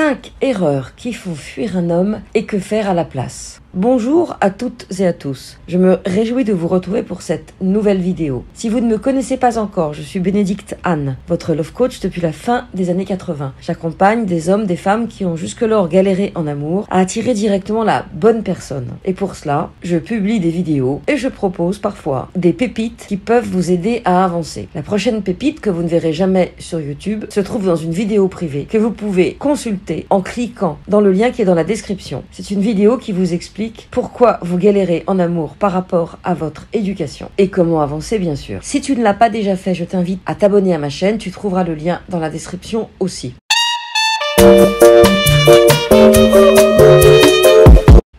5 erreurs qui font fuir un homme et que faire à la place. Bonjour à toutes et à tous. Je me réjouis de vous retrouver pour cette nouvelle vidéo. Si vous ne me connaissez pas encore, je suis Bénédicte Anne, votre love coach depuis la fin des années 80. J'accompagne des hommes, des femmes qui ont jusque-lors galéré en amour à attirer directement la bonne personne. Et pour cela, je publie des vidéos et je propose parfois des pépites qui peuvent vous aider à avancer. La prochaine pépite que vous ne verrez jamais sur YouTube se trouve dans une vidéo privée que vous pouvez consulter en cliquant dans le lien qui est dans la description. C'est une vidéo qui vous explique pourquoi vous galérez en amour par rapport à votre éducation et comment avancer bien sûr. Si tu ne l'as pas déjà fait, je t'invite à t'abonner à ma chaîne, tu trouveras le lien dans la description aussi.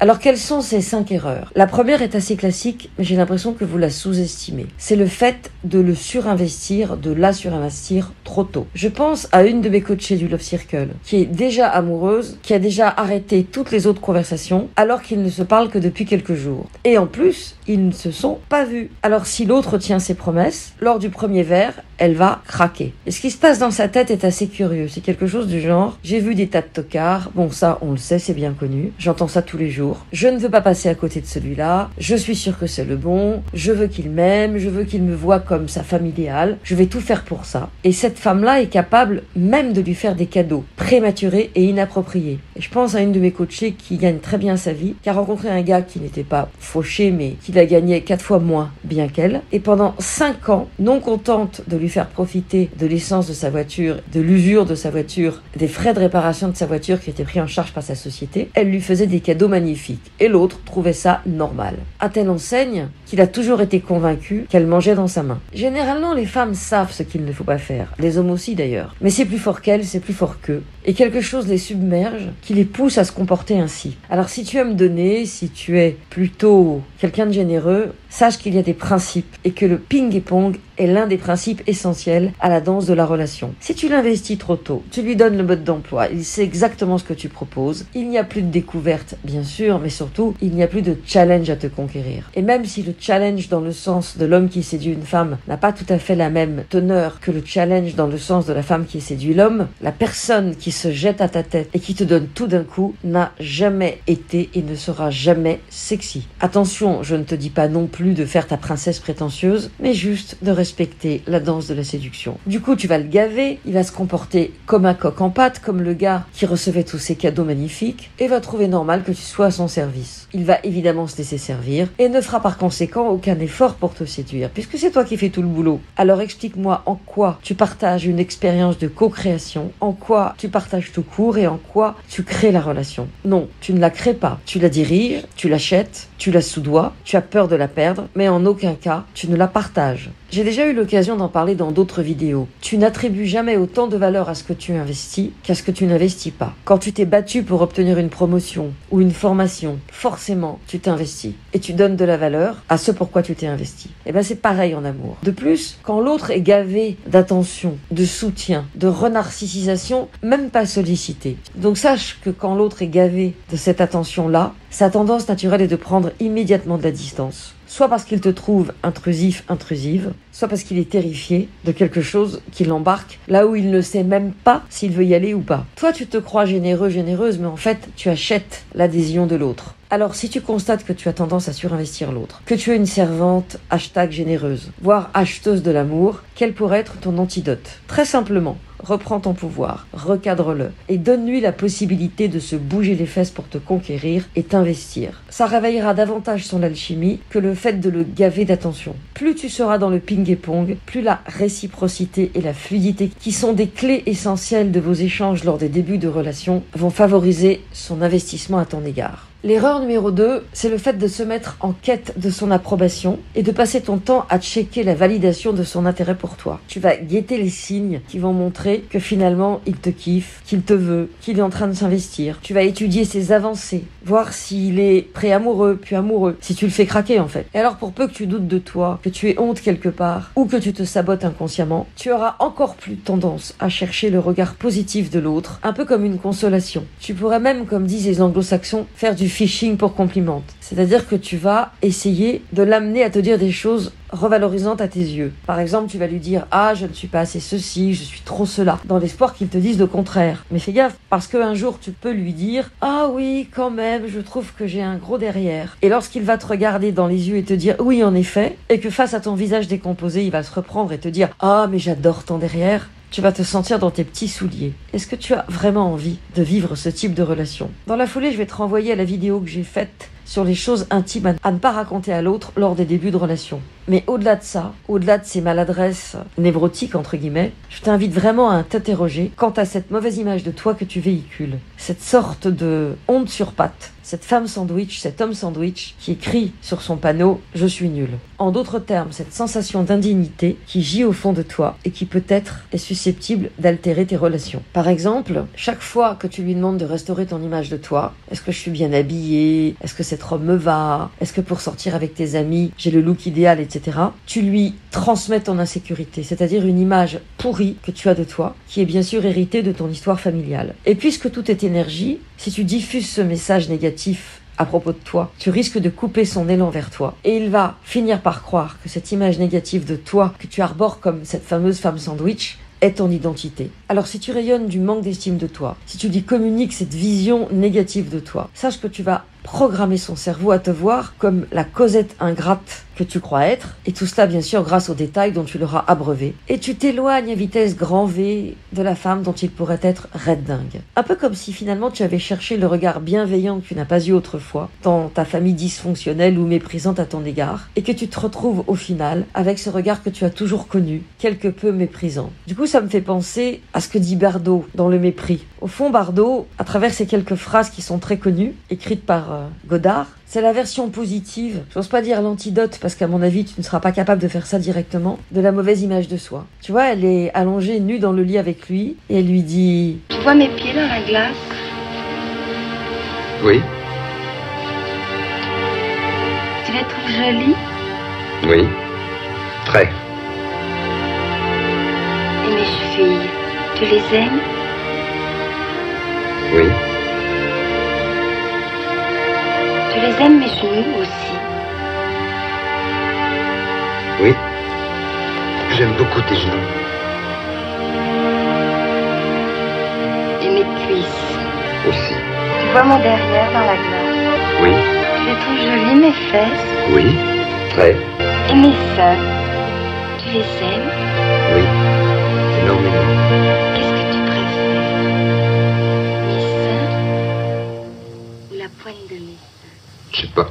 Alors quelles sont ces 5 erreurs? La première est assez classique, mais j'ai l'impression que vous la sous-estimez. C'est le fait de le surinvestir, de la surinvestir trop tôt. Je pense à une de mes coachées du Love Circle, qui est déjà amoureuse, qui a déjà arrêté toutes les autres conversations, alors qu'ils ne se parlent que depuis quelques jours. Et en plus, ils ne se sont pas vus. Alors si l'autre tient ses promesses, lors du premier verre, elle va craquer. Et ce qui se passe dans sa tête est assez curieux. C'est quelque chose du genre, j'ai vu des tas de tocards, bon ça on le sait, c'est bien connu, j'entends ça tous les jours. Je ne veux pas passer à côté de celui-là, je suis sûre que c'est le bon, je veux qu'il m'aime, je veux qu'il me voie comme sa femme idéale, je vais tout faire pour ça. Et cette femme-là est capable même de lui faire des cadeaux prématurés et inappropriés. Et je pense à une de mes coachées qui gagne très bien sa vie, qui a rencontré un gars qui n'était pas fauché mais qui la gagnait 4 fois moins bien qu'elle. Et pendant 5 ans, non contente de lui faire profiter de l'essence de sa voiture, de l'usure de sa voiture, des frais de réparation de sa voiture qui étaient pris en charge par sa société, elle lui faisait des cadeaux magnifiques. Et l'autre trouvait ça normal. À telle enseigne qu'il a toujours été convaincu qu'elle mangeait dans sa main. Généralement, les femmes savent ce qu'il ne faut pas faire. Les hommes aussi d'ailleurs. Mais c'est plus fort qu'elles, c'est plus fort qu'eux. Et quelque chose les submerge, qui les pousse à se comporter ainsi. Alors si tu aimes donner, si tu es plutôt quelqu'un de généreux, sache qu'il y a des principes et que le ping et pong est l'un des principes essentiels à la danse de la relation. Si tu l'investis trop tôt, tu lui donnes le mode d'emploi, il sait exactement ce que tu proposes, il n'y a plus de découverte bien sûr, mais surtout il n'y a plus de challenge à te conquérir. Et même si le challenge dans le sens de l'homme qui séduit une femme n'a pas tout à fait la même teneur que le challenge dans le sens de la femme qui séduit l'homme, la personne qui se jette à ta tête et qui te donne tout d'un coup n'a jamais été et ne sera jamais sexy. Attention, je ne te dis pas non plus de faire ta princesse prétentieuse, mais juste de respecter la danse de la séduction. Du coup, tu vas le gaver, il va se comporter comme un coq en pâte, comme le gars qui recevait tous ses cadeaux magnifiques, et va trouver normal que tu sois à son service. Il va évidemment se laisser servir, et ne fera par conséquent aucun effort pour te séduire, puisque c'est toi qui fais tout le boulot. Alors explique-moi en quoi tu partages une expérience de co-création, en quoi tu partages tout court, et en quoi tu crées la relation. Non, tu ne la crées pas. Tu la diriges, tu l'achètes, tu la soudois, tu as peur de la perdre, mais en aucun cas, tu ne la partages. J'ai déjà eu l'occasion d'en parler dans d'autres vidéos. Tu n'attribues jamais autant de valeur à ce que tu investis qu'à ce que tu n'investis pas. Quand tu t'es battu pour obtenir une promotion ou une formation, forcément, tu t'investis et tu donnes de la valeur à ce pourquoi tu t'es investi. Et bien c'est pareil en amour. De plus, quand l'autre est gavé d'attention, de soutien, de renarcissisation, même pas sollicité. Donc sache que quand l'autre est gavé de cette attention-là, sa tendance naturelle est de prendre immédiatement de la distance. Soit parce qu'il te trouve intrusif, intrusive, soit parce qu'il est terrifié de quelque chose qui l'embarque, là où il ne sait même pas s'il veut y aller ou pas. Toi, tu te crois généreux, généreuse, mais en fait, tu achètes l'adhésion de l'autre. Alors, si tu constates que tu as tendance à surinvestir l'autre, que tu es une servante #généreuse, voire acheteuse de l'amour, quel pourrait être ton antidote? Très simplement, reprends ton pouvoir, recadre-le et donne-lui la possibilité de se bouger les fesses pour te conquérir et t'investir. Ça réveillera davantage son alchimie que le fait de le gaver d'attention. Plus tu seras dans le ping et pong, plus la réciprocité et la fluidité, qui sont des clés essentielles de vos échanges lors des débuts de relation, vont favoriser son investissement à ton égard. L'erreur numéro 2, c'est le fait de se mettre en quête de son approbation et de passer ton temps à checker la validation de son intérêt pour toi. Tu vas guetter les signes qui vont montrer que finalement il te kiffe, qu'il te veut, qu'il est en train de s'investir. Tu vas étudier ses avancées, voir s'il est pré-amoureux, puis amoureux, si tu le fais craquer en fait. Et alors pour peu que tu doutes de toi, que tu aies honte quelque part ou que tu te sabotes inconsciemment, tu auras encore plus tendance à chercher le regard positif de l'autre, un peu comme une consolation. Tu pourrais même, comme disent les anglo-saxons, faire du phishing pour complimente. C'est-à-dire que tu vas essayer de l'amener à te dire des choses revalorisantes à tes yeux. Par exemple, tu vas lui dire « Ah, je ne suis pas assez ceci, je suis trop cela », dans l'espoir qu'il te dise le contraire. Mais fais gaffe, parce qu'un jour, tu peux lui dire « Ah oui, quand même, je trouve que j'ai un gros derrière ». Et lorsqu'il va te regarder dans les yeux et te dire « Oui, en effet », et que face à ton visage décomposé, il va se reprendre et te dire « Ah, mais j'adore ton derrière », tu vas te sentir dans tes petits souliers. Est-ce que tu as vraiment envie de vivre ce type de relation? Dans la foulée, je vais te renvoyer à la vidéo que j'ai faite sur les choses intimes à ne pas raconter à l'autre lors des débuts de relation. Mais au-delà de ça, au-delà de ces maladresses névrotiques, entre guillemets, je t'invite vraiment à t'interroger quant à cette mauvaise image de toi que tu véhicules. Cette sorte de honte sur pattes, cette femme sandwich, cet homme sandwich qui écrit sur son panneau « Je suis nul ». En d'autres termes, cette sensation d'indignité qui gît au fond de toi et qui peut-être est susceptible d'altérer tes relations. Par exemple, chaque fois que tu lui demandes de restaurer ton image de toi, est-ce que je suis bien habillée? Est-ce que cette robe me va? Est-ce que pour sortir avec tes amis, j'ai le look idéal, etc. Tu lui transmets ton insécurité, c'est-à-dire une image pourrie que tu as de toi, qui est bien sûr héritée de ton histoire familiale. Et puisque tout est énergie, si tu diffuses ce message négatif à propos de toi, tu risques de couper son élan vers toi. Et il va finir par croire que cette image négative de toi, que tu arbores comme cette fameuse femme sandwich, est ton identité. Alors si tu rayonnes du manque d'estime de toi, si tu lui communiques cette vision négative de toi, sache que tu vas programmer son cerveau à te voir comme la Cosette ingrate que tu crois être, et tout cela bien sûr grâce aux détails dont tu l'auras abreuvé. Et tu t'éloignes à vitesse grand V de la femme dont il pourrait être raide dingue. Un peu comme si finalement tu avais cherché le regard bienveillant que tu n'as pas eu autrefois dans ta famille dysfonctionnelle ou méprisante à ton égard, et que tu te retrouves au final avec ce regard que tu as toujours connu, quelque peu méprisant. Du coup, ça me fait penser à ce que dit Bardot dans Le Mépris. Au fond, Bardot, à travers ces quelques phrases qui sont très connues, écrites par Godard, c'est la version positive, j'ose pas dire l'antidote parce qu'à mon avis tu ne seras pas capable de faire ça directement, de la mauvaise image de soi. Tu vois, elle est allongée nue dans le lit avec lui et elle lui dit « Tu vois mes pieds dans la glace ?»« Oui. »« Tu les trouves jolis ?»« Oui, très. »« Et mes chevilles, tu les aimes ?»« Oui. » Je les aime, mes genoux aussi. Oui, j'aime beaucoup tes genoux. Et mes cuisses. Aussi. Tu vois mon derrière dans la glace. Oui. Tu les trouves jolies, mes fesses. Oui, très. Et mes seins. Tu les aimes? Oui, énormément. Qu'est-ce que tu préfères? Mes seins ou la poigne de mes... Je sais pas.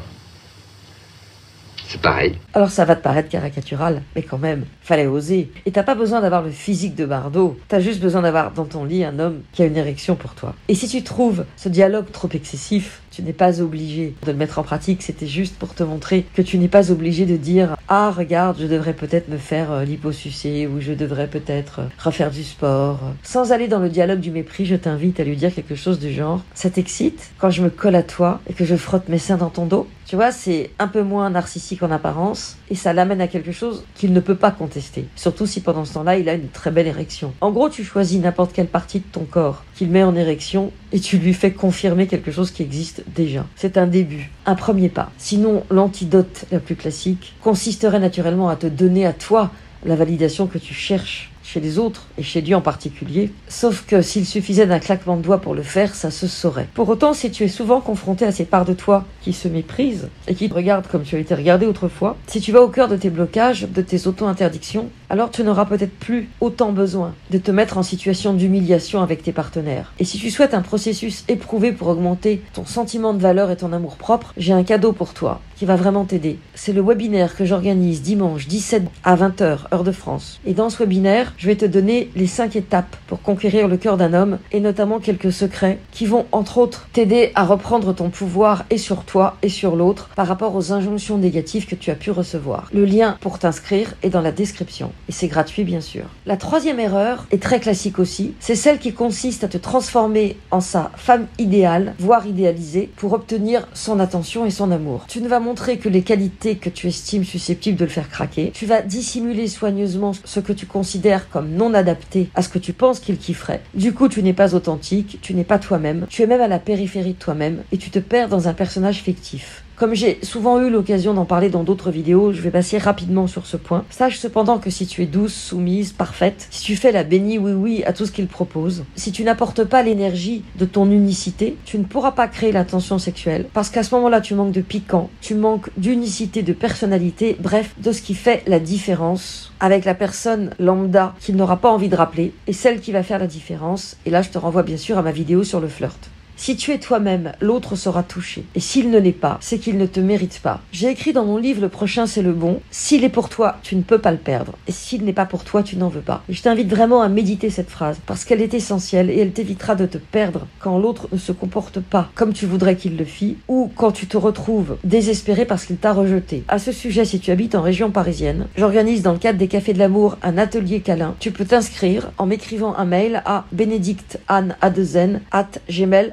C'est pareil. Alors ça va te paraître caricatural, mais quand même, fallait oser. Et t'as pas besoin d'avoir le physique de Bardot, t'as juste besoin d'avoir dans ton lit un homme qui a une érection pour toi. Et si tu trouves ce dialogue trop excessif, tu n'es pas obligé de le mettre en pratique, c'était juste pour te montrer que tu n'es pas obligé de dire « Ah, regarde, je devrais peut-être me faire liposucée » ou « Je devrais peut-être refaire du sport ». Sans aller dans le dialogue du mépris, je t'invite à lui dire quelque chose du genre « Ça t'excite quand je me colle à toi et que je frotte mes seins dans ton dos ?» Tu vois, c'est un peu moins narcissique en apparence et ça l'amène à quelque chose qu'il ne peut pas contester, surtout si pendant ce temps-là, il a une très belle érection. En gros, tu choisis n'importe quelle partie de ton corps qu'il met en érection et tu lui fais confirmer quelque chose qui existe déjà. C'est un début, un premier pas. Sinon, l'antidote la plus classique consisterait naturellement à te donner à toi la validation que tu cherches chez les autres et chez lui en particulier. Sauf que s'il suffisait d'un claquement de doigts pour le faire, ça se saurait. Pour autant, si tu es souvent confronté à ces parts de toi qui se méprisent et qui te regardent comme tu as été regardé autrefois, si tu vas au cœur de tes blocages, de tes auto-interdictions, alors tu n'auras peut-être plus autant besoin de te mettre en situation d'humiliation avec tes partenaires. Et si tu souhaites un processus éprouvé pour augmenter ton sentiment de valeur et ton amour-propre, j'ai un cadeau pour toi qui va vraiment t'aider. C'est le webinaire que j'organise dimanche 17 à 20h, heure de France. Et dans ce webinaire, je vais te donner les 5 étapes pour conquérir le cœur d'un homme et notamment quelques secrets qui vont entre autres t'aider à reprendre ton pouvoir et sur toi et sur l'autre par rapport aux injonctions négatives que tu as pu recevoir. Le lien pour t'inscrire est dans la description et c'est gratuit bien sûr. La troisième erreur est très classique aussi, c'est celle qui consiste à te transformer en sa femme idéale, voire idéalisée, pour obtenir son attention et son amour. Tu ne vas montrer que les qualités que tu estimes susceptibles de le faire craquer, tu vas dissimuler soigneusement ce que tu considères considères comme non adapté à ce que tu penses qu'il kifferait. Du coup, tu n'es pas authentique, tu n'es pas toi-même, tu es même à la périphérie de toi-même et tu te perds dans un personnage fictif. Comme j'ai souvent eu l'occasion d'en parler dans d'autres vidéos, je vais passer rapidement sur ce point. Sache cependant que si tu es douce, soumise, parfaite, si tu fais la bénie oui-oui à tout ce qu'il propose, si tu n'apportes pas l'énergie de ton unicité, tu ne pourras pas créer la tension sexuelle parce qu'à ce moment-là, tu manques de piquant, tu manques d'unicité, de personnalité, bref, de ce qui fait la différence avec la personne lambda qu'il n'aura pas envie de rappeler et celle qui va faire la différence. Et là, je te renvoie bien sûr à ma vidéo sur le flirt. Si tu es toi-même, l'autre sera touché. Et s'il ne l'est pas, c'est qu'il ne te mérite pas. J'ai écrit dans mon livre « Le prochain c'est le bon ». S'il est pour toi, tu ne peux pas le perdre. Et s'il n'est pas pour toi, tu n'en veux pas. Et je t'invite vraiment à méditer cette phrase, parce qu'elle est essentielle et elle t'évitera de te perdre quand l'autre ne se comporte pas comme tu voudrais qu'il le fît, ou quand tu te retrouves désespéré parce qu'il t'a rejeté. À ce sujet, si tu habites en région parisienne, j'organise dans le cadre des Cafés de l'Amour un atelier câlin. Tu peux t'inscrire en m'écrivant un mail à bénédicteanne@gmail.com.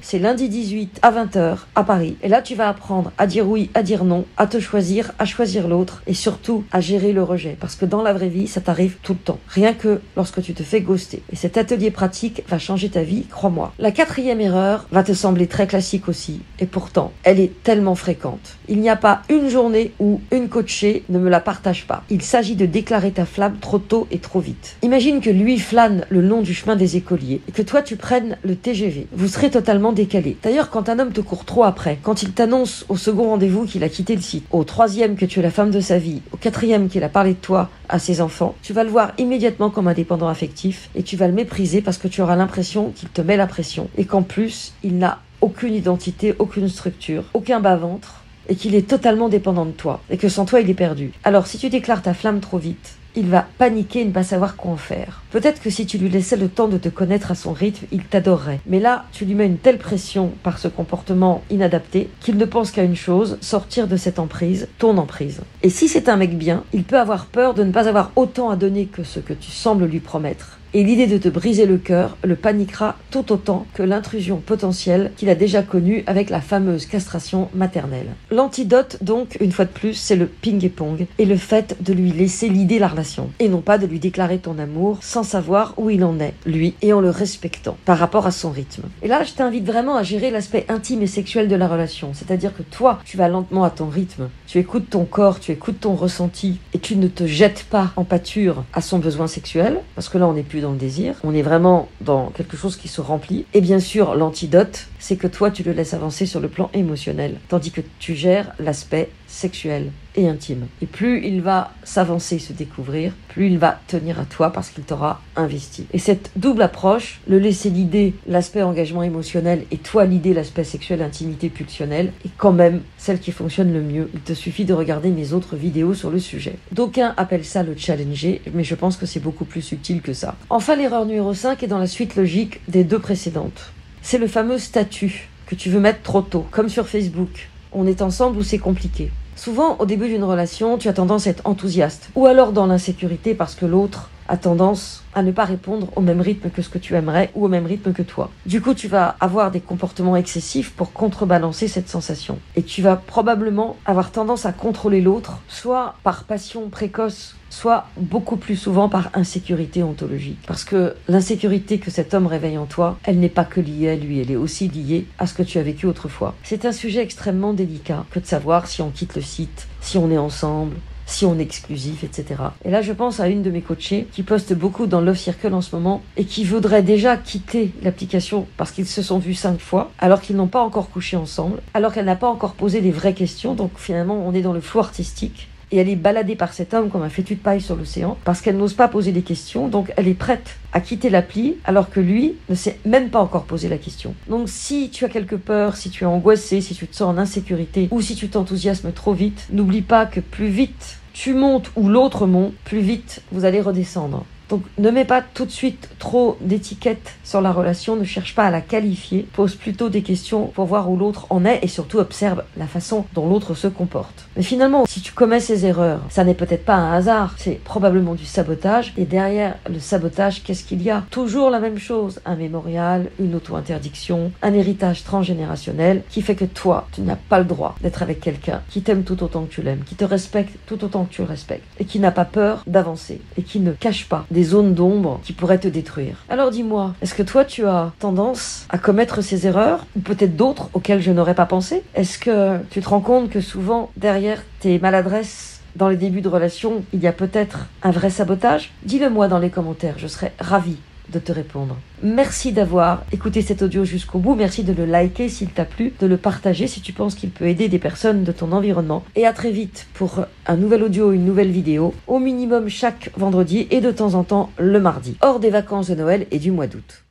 C'est lundi 18 à 20h à Paris. Et là, tu vas apprendre à dire oui, à dire non, à te choisir, à choisir l'autre et surtout à gérer le rejet. Parce que dans la vraie vie, ça t'arrive tout le temps. Rien que lorsque tu te fais ghoster. Et cet atelier pratique va changer ta vie, crois-moi. La quatrième erreur va te sembler très classique aussi. Et pourtant, elle est tellement fréquente. Il n'y a pas une journée où une coachée ne me la partage pas. Il s'agit de déclarer ta flamme trop tôt et trop vite. Imagine que lui flâne le long du chemin des écoliers et que toi, tu prennes le TGV. Vous serait totalement décalé. D'ailleurs, quand un homme te court trop après, quand il t'annonce au second rendez-vous qu'il a quitté le site, au troisième que tu es la femme de sa vie, au quatrième qu'il a parlé de toi à ses enfants, tu vas le voir immédiatement comme un dépendant affectif et tu vas le mépriser parce que tu auras l'impression qu'il te met la pression et qu'en plus, il n'a aucune identité, aucune structure, aucun bas-ventre et qu'il est totalement dépendant de toi et que sans toi, il est perdu. Alors, si tu déclares ta flamme trop vite, il va paniquer et ne pas savoir quoi en faire. Peut-être que si tu lui laissais le temps de te connaître à son rythme, il t'adorerait. Mais là, tu lui mets une telle pression par ce comportement inadapté qu'il ne pense qu'à une chose, sortir de cette emprise, ton emprise. Et si c'est un mec bien, il peut avoir peur de ne pas avoir autant à donner que ce que tu sembles lui promettre. Et l'idée de te briser le cœur le paniquera tout autant que l'intrusion potentielle qu'il a déjà connue avec la fameuse castration maternelle. L'antidote, donc, une fois de plus, c'est le ping-pong et le fait de lui laisser l'idée la relation et non pas de lui déclarer ton amour sans savoir où il en est, lui, et en le respectant par rapport à son rythme. Et là, je t'invite vraiment à gérer l'aspect intime et sexuel de la relation, c'est-à-dire que toi, tu vas lentement à ton rythme, tu écoutes ton corps, tu écoutes ton ressenti et tu ne te jettes pas en pâture à son besoin sexuel, parce que là, on n'est plus dans le désir, on est vraiment dans quelque chose qui se remplit. Et bien sûr, l'antidote, c'est que toi, tu le laisses avancer sur le plan émotionnel, tandis que tu gères l'aspect sexuel et intime. Et plus il va s'avancer, se découvrir, plus il va tenir à toi parce qu'il t'aura investi. Et cette double approche, le laisser l'idée, l'aspect engagement émotionnel et toi l'idée, l'aspect sexuel, intimité, pulsionnelle, est quand même celle qui fonctionne le mieux. Il te suffit de regarder mes autres vidéos sur le sujet. D'aucuns appellent ça le challenger, mais je pense que c'est beaucoup plus subtil que ça. Enfin, l'erreur numéro 5 est dans la suite logique des deux précédentes. C'est le fameux statut que tu veux mettre trop tôt, comme sur Facebook. On est ensemble ou c'est compliqué. Souvent, au début d'une relation, tu as tendance à être enthousiaste, ou alors dans l'insécurité parce que l'autre a tendance à ne pas répondre au même rythme que ce que tu aimerais ou au même rythme que toi. Du coup, tu vas avoir des comportements excessifs pour contrebalancer cette sensation. Et tu vas probablement avoir tendance à contrôler l'autre, soit par passion précoce, soit beaucoup plus souvent par insécurité ontologique. Parce que l'insécurité que cet homme réveille en toi, elle n'est pas que liée à lui, elle est aussi liée à ce que tu as vécu autrefois. C'est un sujet extrêmement délicat que de savoir si on quitte le site, si on est ensemble, si on est exclusif, etc. Et là, je pense à une de mes coachées qui poste beaucoup dans Love Circle en ce moment et qui voudrait déjà quitter l'application parce qu'ils se sont vus 5 fois, alors qu'ils n'ont pas encore couché ensemble, alors qu'elle n'a pas encore posé les vraies questions. Donc finalement, on est dans le flou artistique. Et elle est baladée par cet homme comme un fétu de paille sur l'océan parce qu'elle n'ose pas poser des questions, donc elle est prête à quitter l'appli alors que lui ne s'est même pas encore posé la question. Donc si tu as quelque peur, si tu es angoissé, si tu te sens en insécurité ou si tu t'enthousiasmes trop vite, n'oublie pas que plus vite tu montes ou l'autre monte, plus vite vous allez redescendre. Donc ne mets pas tout de suite trop d'étiquettes sur la relation, ne cherche pas à la qualifier, pose plutôt des questions pour voir où l'autre en est et surtout observe la façon dont l'autre se comporte. Mais finalement, si tu commets ces erreurs, ça n'est peut-être pas un hasard, c'est probablement du sabotage. Et derrière le sabotage, qu'est-ce qu'il y a? Toujours la même chose, un mémorial, une auto-interdiction, un héritage transgénérationnel qui fait que toi, tu n'as pas le droit d'être avec quelqu'un qui t'aime tout autant que tu l'aimes, qui te respecte tout autant que tu le respectes et qui n'a pas peur d'avancer et qui ne cache pas des zones d'ombre qui pourraient te détruire. Alors dis-moi, est-ce que toi tu as tendance à commettre ces erreurs, ou peut-être d'autres auxquelles je n'aurais pas pensé? Est-ce que tu te rends compte que souvent derrière tes maladresses dans les débuts de relation, il y a peut-être un vrai sabotage? Dis-le moi dans les commentaires, je serais ravie de te répondre. Merci d'avoir écouté cet audio jusqu'au bout, merci de le liker s'il t'a plu, de le partager si tu penses qu'il peut aider des personnes de ton environnement, et à très vite pour un nouvel audio, une nouvelle vidéo, au minimum chaque vendredi et de temps en temps le mardi, hors des vacances de Noël et du mois d'août.